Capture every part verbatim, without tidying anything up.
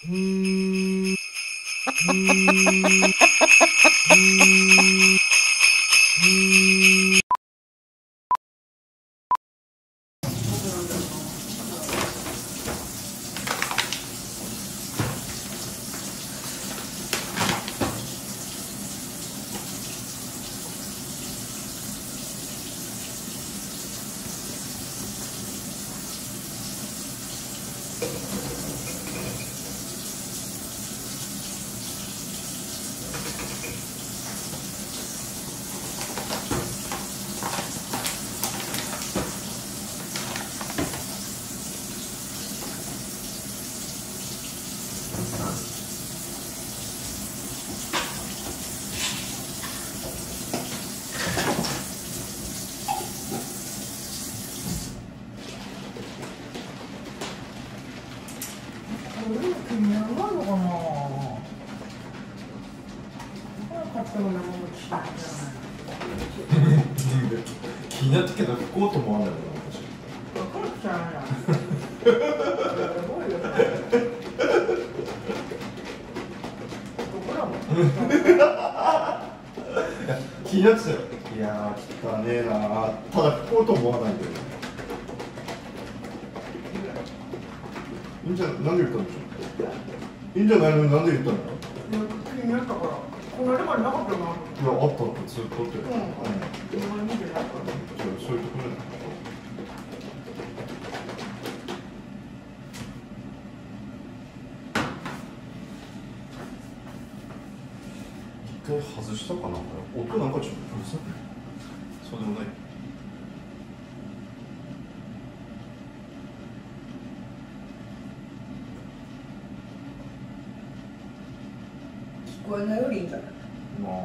気になったけど、吹こうと思わないもん、私。気になってたよ。いやー、汚ねえなー。ただ吹こうと思わないんだよね。いいんじゃ、なんで言ったんでしょう。いいんじゃないのに、なんで言ったの。気になったから。これまでなかったな。いや、あったって、ずっとって。うん。うん。そういうところだ。一回外したかな、音なんかちょっとうるさい。そうでもない。聞こえないよりいいんじゃない。まあね。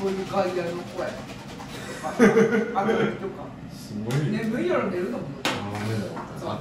そういう外来の声とか、明るいとか、眠いやろ、寝るのも明るいのとか、真っ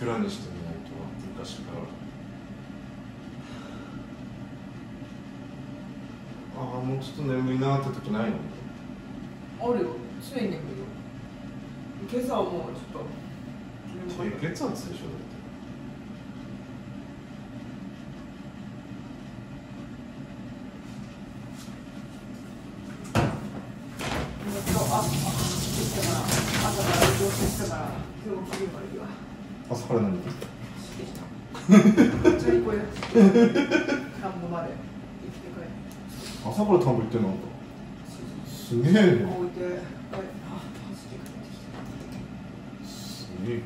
暗にしてみないと、昔から。ああ、もうちょっと眠いなーって時ないの？あるよ、常に眠いよ。今朝はもうちょっと眠い。低血圧でしょ。朝から何？朝から田んぼ行ってんの？すげえね。すげえ。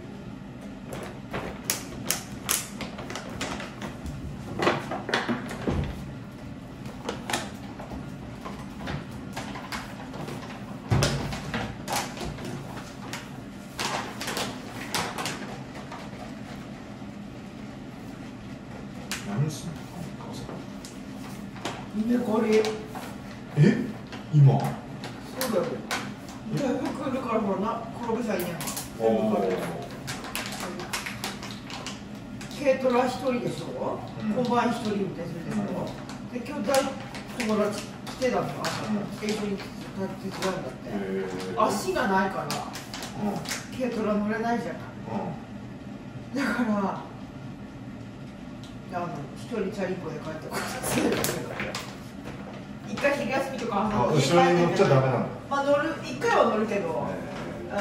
足がないから、うん、軽トラ乗れないじゃない、うん、だから一人チャリンコで帰ってこない一回昼休みとか朝の後ろに乗っちゃダメなの、まあ、乗る一回は乗るけど、うん、足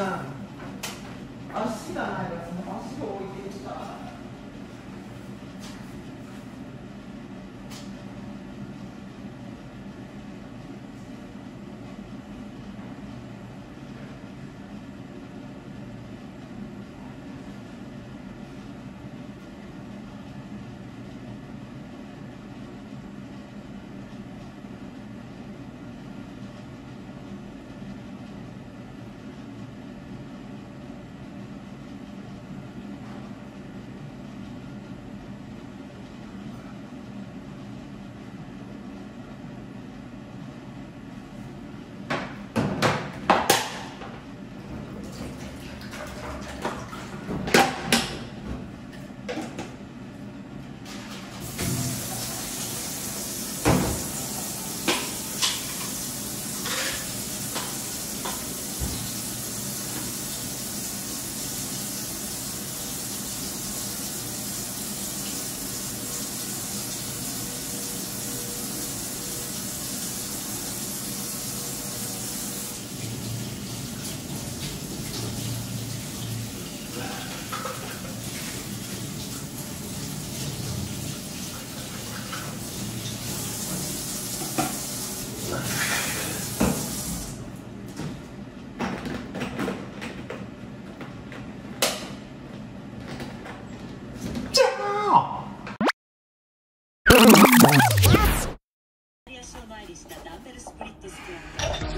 がないから足を置いてきた。りしたダンベルスプリットスクワット。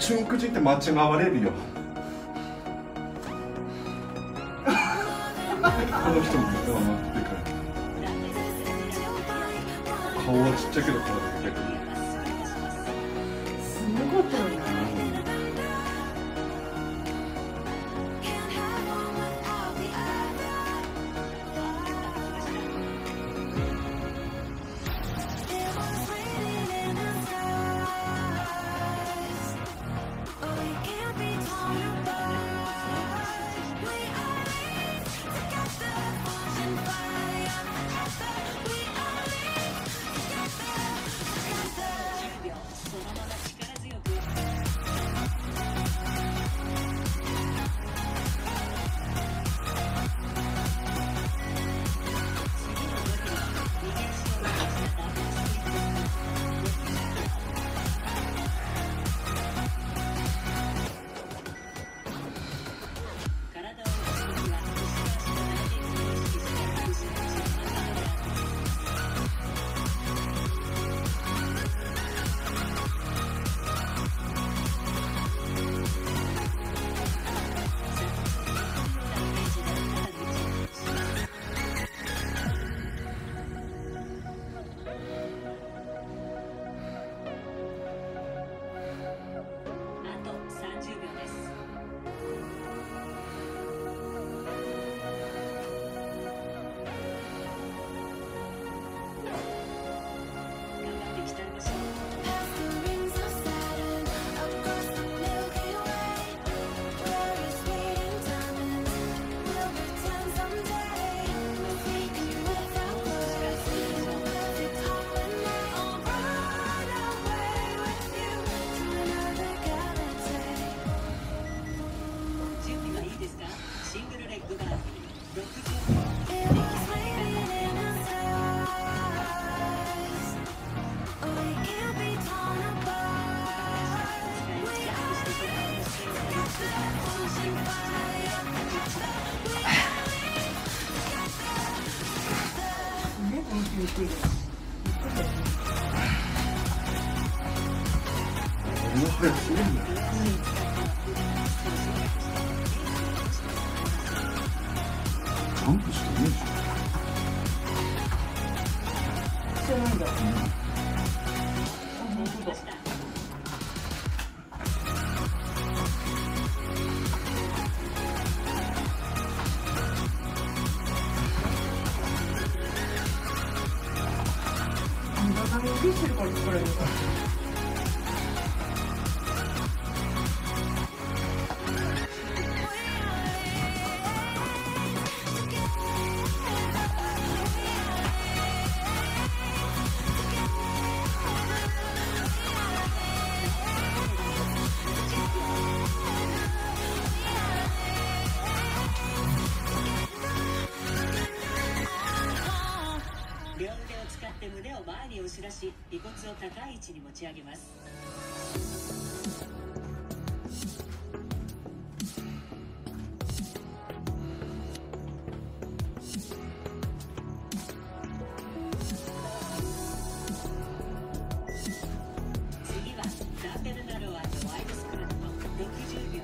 中国人って間違われるよ。この人も実は待ってくる。顔はちっちゃいけど体がでかい。すごかったよね。遺骨を高い位置に持ち上げます。次はダンベルナロワーとワイドスクラットろくじゅうび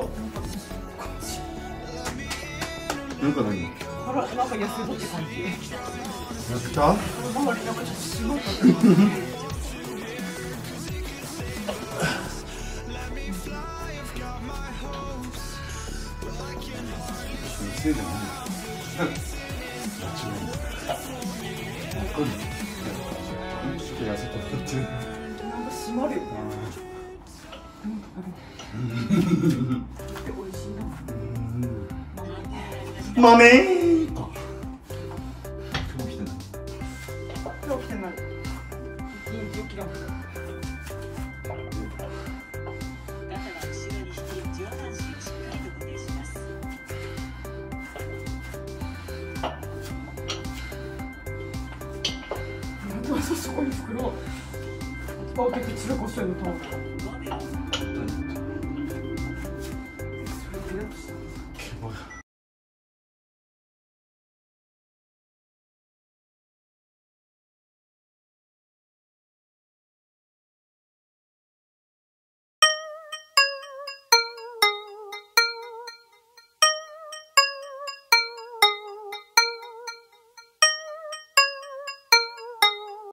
ょう。うわ、なんかなんか何？あら、なんか安いって感じ。めちゃくちゃ豆 어떻게 집에 갔어요, 또?